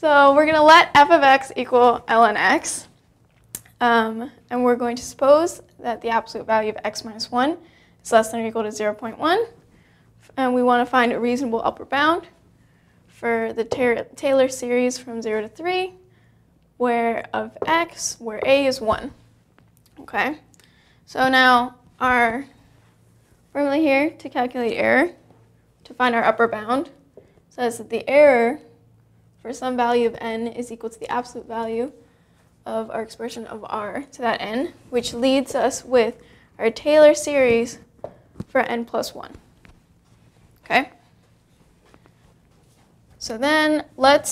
So we're going to let f of x equal ln x. And we're going to suppose that the absolute value of x minus 1 is less than or equal to 0.1. And we want to find a reasonable upper bound for the Taylor series from 0 to 3, where of x, where a is 1. Okay. So now our formula here to calculate error, to find our upper bound, says that the error for some value of n is equal to the absolute value of our expression of r to that n, which leads us with our Taylor series for n plus 1. Okay? So then we have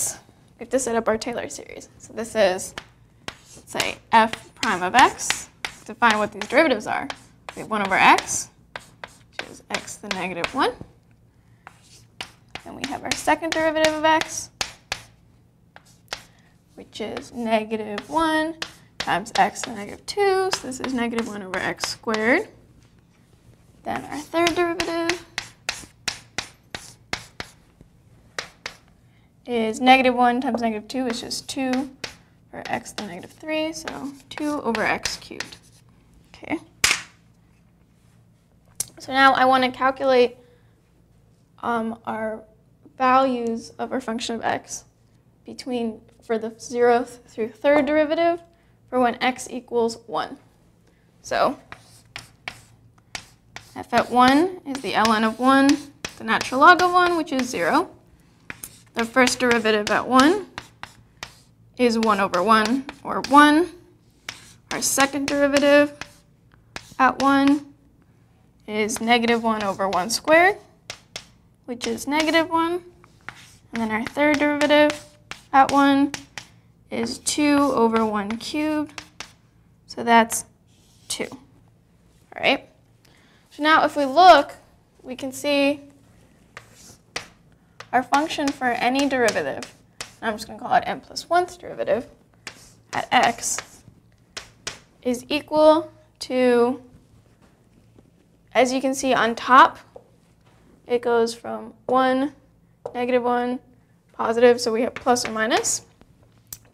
to set up our Taylor series. So this is, say, f prime of x. To find what these derivatives are, we have 1 over x, which is x to the negative 1. Then we have our second derivative of x, which is negative 1 times x to the negative 2. So this is negative 1 over x squared. Then our third derivative is negative 1 times negative 2, which is 2 for x to the negative 3. So 2 over x cubed. Okay. So now I want to calculate our values of our function of x for the 0th through 3rd derivative for when x equals 1. So f at 1 is the ln of 1, the natural log of 1, which is 0. The first derivative at 1 is 1 over 1, or 1. Our second derivative at 1 is negative 1 over 1 squared, which is negative 1. And then our third derivative at 1 is 2 over 1 cubed, so that's 2. All right. So now if we look, we can see our function for any derivative, and I'm just going to call it n plus 1th derivative, at x is equal to, as you can see on top, it goes from 1, negative 1, positive, so we have plus or minus.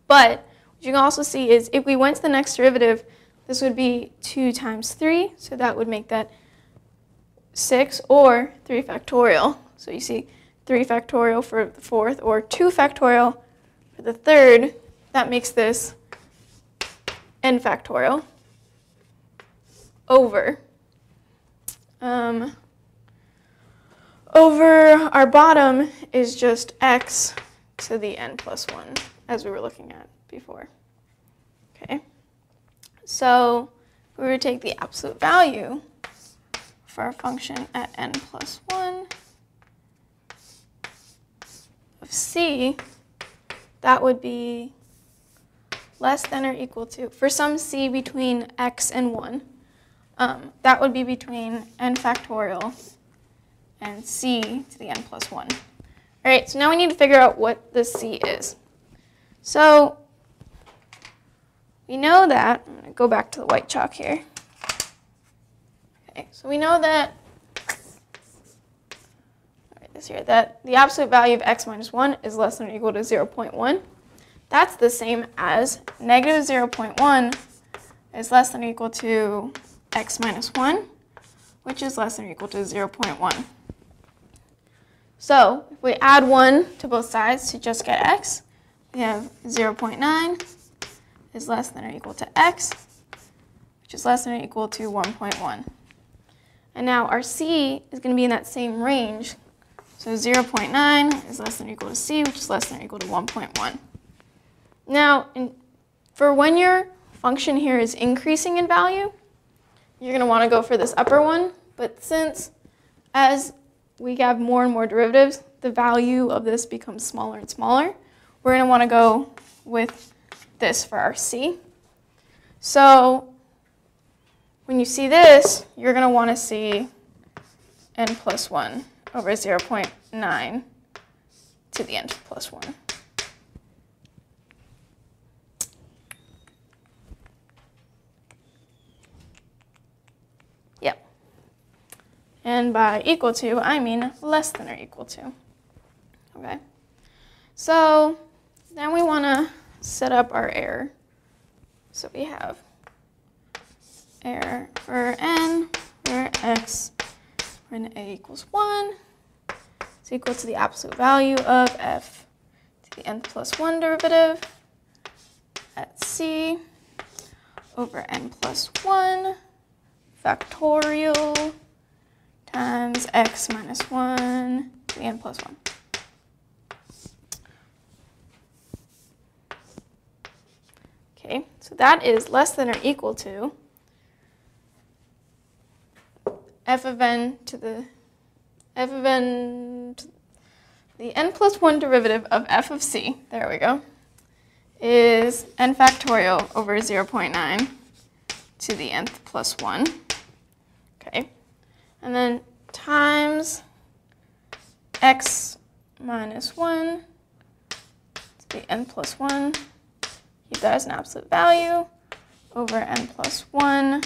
But what you can also see is if we went to the next derivative, this would be 2 times 3, so that would make that 6 or 3 factorial. So you see 3 factorial for the 4th or 2 factorial for the 3rd. That makes this n factorial over our bottom is just x to the n plus 1, as we were looking at before. Okay, so if we were to take the absolute value for our function at n plus 1 of c, that would be less than or equal to, for some c between x and 1, that would be between n factorial and c to the n plus 1. All right, so now we need to figure out what the c is. So we know that, I'm going to go back to the white chalk here. Okay, so we know that, that the absolute value of x minus 1 is less than or equal to 0.1. That's the same as negative 0.1 is less than or equal to x minus 1, which is less than or equal to 0.1. So if we add 1 to both sides to just get x, we have 0.9 is less than or equal to x, which is less than or equal to 1.1. And now our c is going to be in that same range. So 0.9 is less than or equal to c, which is less than or equal to 1.1. Now, for when your function here is increasing in value, you're going to want to go for this upper one. But since as we have more and more derivatives, the value of this becomes smaller and smaller, we're going to want to go with this for our c. So when you see this, you're going to want to see n plus 1 over 0.9 to the n plus 1. Yep. And by equal to, I mean less than or equal to. Okay. So Now we want to set up our error. So we have error for n, for x, when a equals 1 is equal to the absolute value of f to the n plus 1 derivative at c over n plus 1 factorial times x minus 1 to the n plus 1. Okay, so that is less than or equal to f of n to the n plus 1 derivative of f of c, there we go, is n factorial over 0.9 to the nth plus 1. Okay, and then times x minus 1 to the n plus 1, keep that as an absolute value, over n plus 1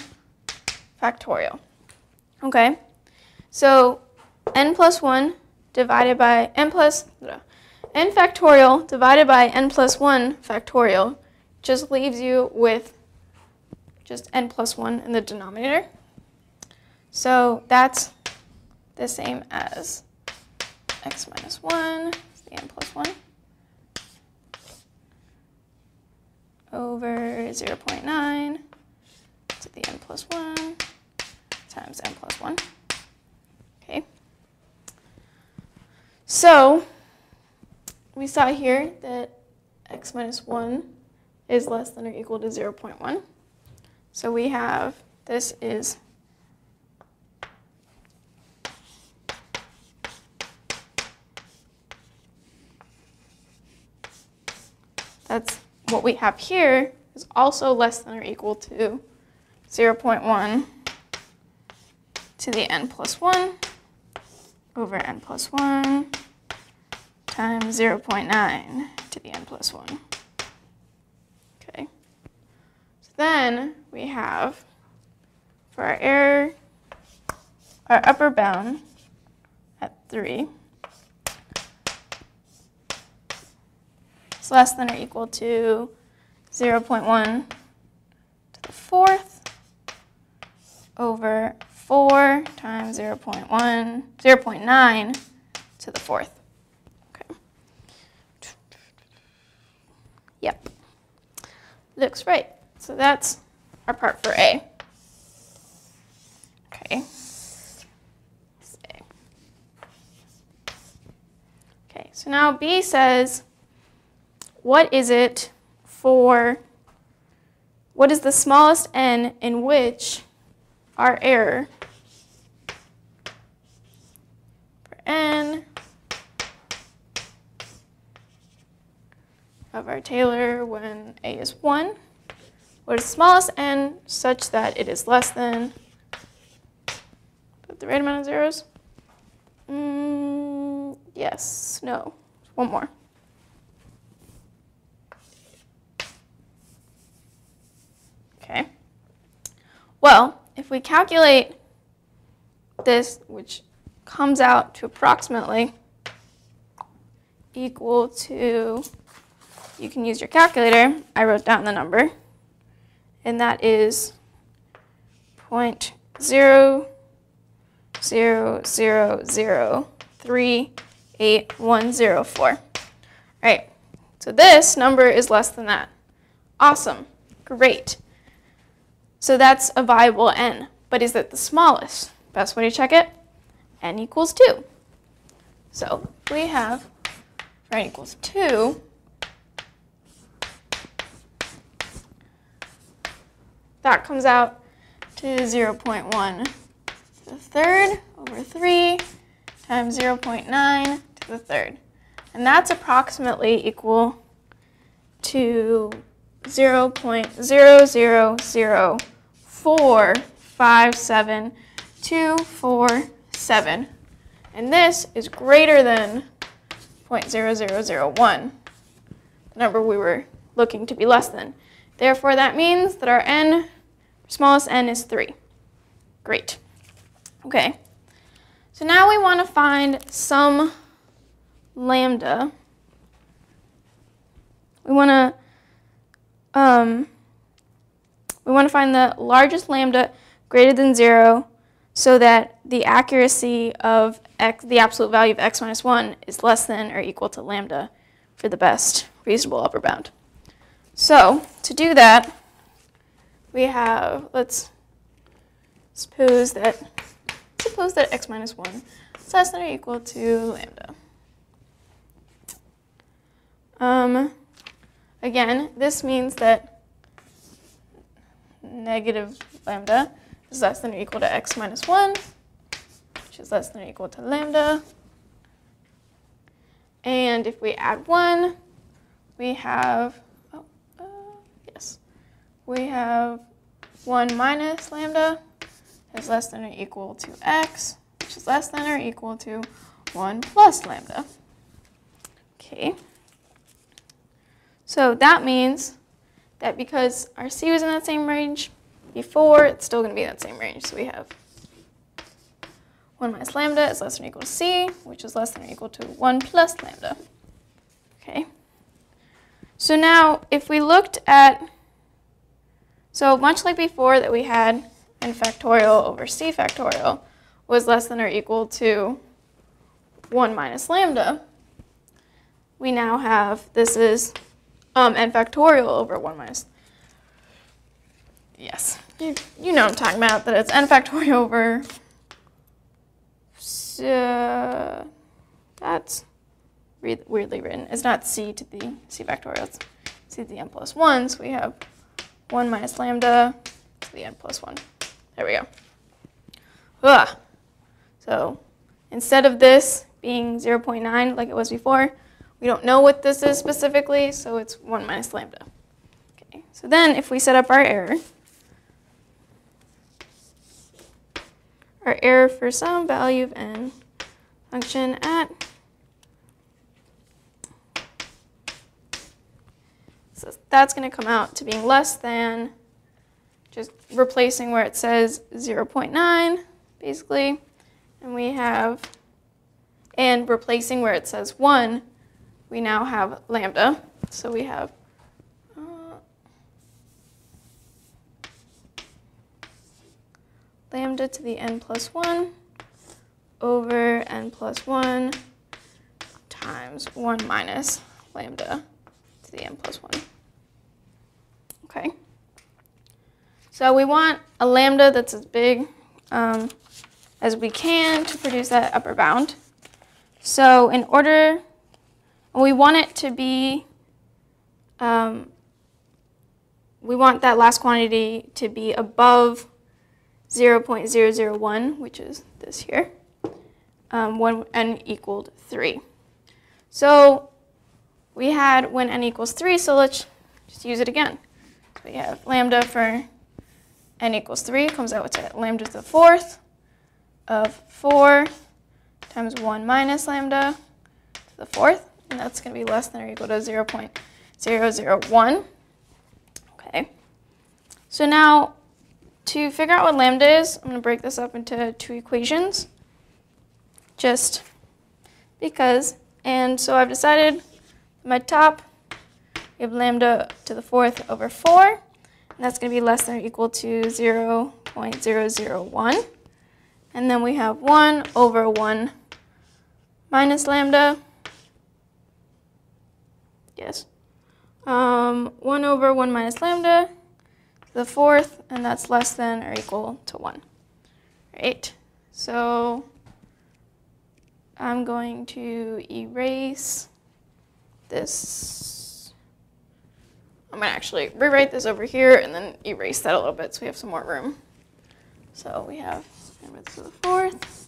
factorial. Okay, so n factorial divided by n plus 1 factorial just leaves you with just n plus 1 in the denominator. So that's the same as x minus 1 is the n plus 1 over 0.9 to the n plus 1 times n plus 1. Okay. So we saw here that x minus 1 is less than or equal to 0.1. So we have this is that's what we have here is also less than or equal to 0.1 to the n plus 1 over n plus 1 times 0.9 to the n plus 1. Okay. So then we have for our error, our upper bound at 3 is less than or equal to 0.1 to the 4th over 4 times 0.9 to the 4th. Okay. Yep. Looks right. So that's our part for A. Okay. Okay, so now B says, what is the smallest n in which our error for n of our Taylor when a is 1, what is the smallest n such that it is less than the right amount of zeros? Yes, no, one more. Okay. Well, if we calculate this, which comes out to approximately equal to, you can use your calculator, I wrote down the number, and that is 0.000038104. All right, so this number is less than that. Awesome, great. So that's a viable n, but is it the smallest? Best way to check it, n equals 2. So we have for n equals 2, that comes out to 0.1 to the 3rd over 3 times 0.9 to the 3rd. And that's approximately equal to 0.0004572447, and this is greater than 0.0001, the number we were looking to be less than. Therefore, that means that our n, smallest n, is 3. Great. Okay. So now we want to find some lambda We want to find the largest lambda greater than 0 so that the accuracy of x, the absolute value of x minus 1 is less than or equal to lambda for the best reasonable upper bound. So to do that, we have, let's suppose that x minus 1 is less than or equal to lambda. Again, this means that negative lambda is less than or equal to x minus 1, which is less than or equal to lambda. And if we add 1, we have, we have 1 minus lambda is less than or equal to x, which is less than or equal to 1 plus lambda. Okay. So that means that because our c was in that same range before, it's still going to be in that same range. So we have 1 minus lambda is less than or equal to c, which is less than or equal to 1 plus lambda. Okay. So now if we looked at, so much like before that we had n factorial over c factorial was less than or equal to 1 minus lambda, we now have, this is n factorial over 1 minus, yes, you know what I'm talking about, that it's n factorial over, that's weirdly written. It's not c to the c factorial, it's c to the n plus 1, so we have 1 minus lambda to the n plus 1. There we go. Ugh. So instead of this being 0.9 like it was before, we don't know what this is specifically, so it's 1 minus lambda. Okay. So then if we set up our error for some value of n function at, so that's going to come out to being less than, just replacing where it says 0.9, basically, and we have, and replacing where it says 1, we now have lambda. So we have, lambda to the n plus 1 over n plus 1 times 1 minus lambda to the n plus 1. Okay. So we want a lambda that's as big as we can to produce that upper bound. So in order, we want it to be, we want that last quantity to be above 0.001, which is this here, when n equaled 3. So we had when n equals 3, so let's just use it again. So we have lambda for n equals 3, comes out with lambda to the fourth of 4 times 1 minus lambda to the fourth. And that's going to be less than or equal to 0.001. Okay. So now, to figure out what lambda is, I'm going to break this up into two equations, just because. And so I've decided, my top, we have lambda to the fourth over 4, and that's going to be less than or equal to 0.001. And then we have 1 over 1 minus lambda. Yes. 1 over 1 minus lambda to the fourth, and that's less than or equal to 1. Right? So I'm going to erase this. I'm going to actually rewrite this over here and then erase that a little bit so we have some more room. So we have lambda to the fourth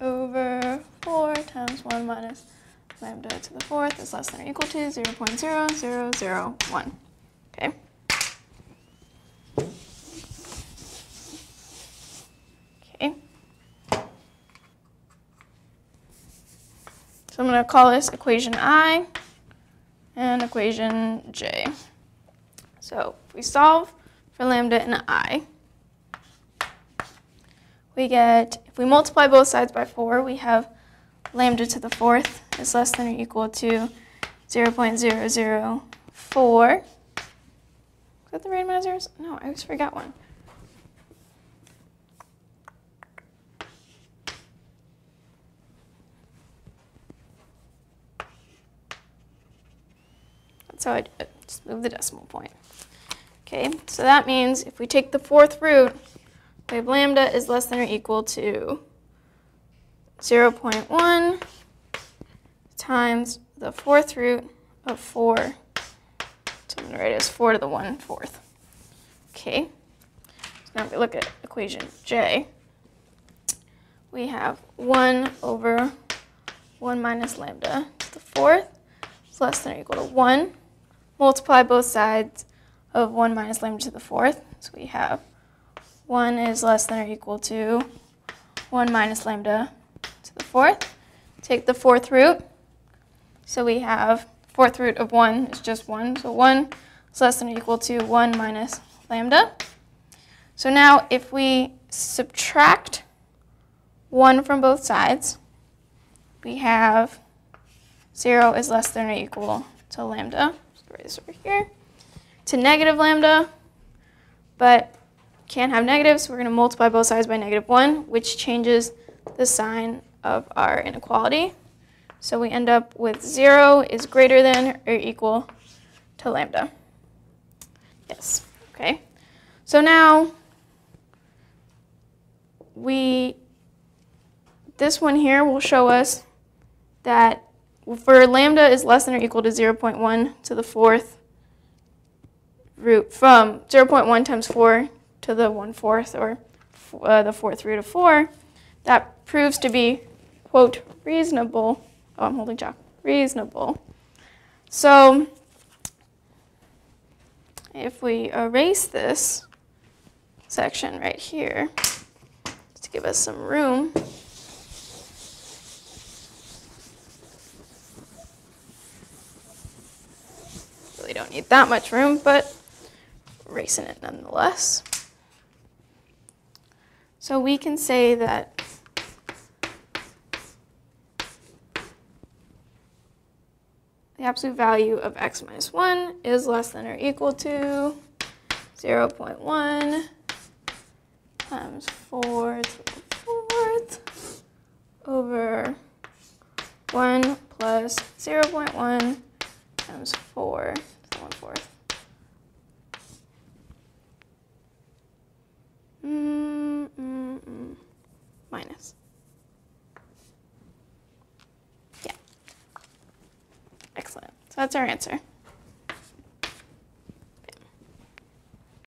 over 4 times 1 minus lambda to the fourth is less than or equal to 0.0001. Okay. Okay. So I'm going to call this equation I and equation j. So if we solve for lambda and I, we get, if we multiply both sides by 4, we have lambda to the fourth is less than or equal to 0.001 4. Is that the randomizers? No, I always forgot one. That's how I did it. Just move the decimal point. Okay, so that means if we take the 4th root, we have lambda is less than or equal to 0.1 times the 4th root of 4. So I'm going to write it as 4 to the 1/4. Okay, so now if we look at equation J, we have 1 over 1 minus lambda to the 4th is less than or equal to 1. Multiply both sides of 1 minus lambda to the 4th. So we have 1 is less than or equal to 1 minus lambda to the 4th. Take the 4th root. So we have 4th root of 1 is just 1. So 1 is less than or equal to 1 minus lambda. So now if we subtract 1 from both sides, we have 0 is less than or equal to lambda. Write this over here, to negative lambda, but can't have negatives, so we're going to multiply both sides by negative 1, which changes the sign of our inequality. So we end up with 0 is greater than or equal to lambda. Yes, okay. So now, this one here will show us that for lambda is less than or equal to 0.1 to the 4th root from 0.1 times 4 to the 1/4 or the 4th root of 4, that proves to be, quote, reasonable. Oh, I'm holding chalk. Reasonable. So if we erase this section right here, just to give us some room, don't need that much room, but erasing it nonetheless. So we can say that the absolute value of x minus 1 is less than or equal to 0.1 times 4 to the 4th over 1 plus 0.1 times 4. 1/4. Minus. Yeah. Excellent. So that's our answer.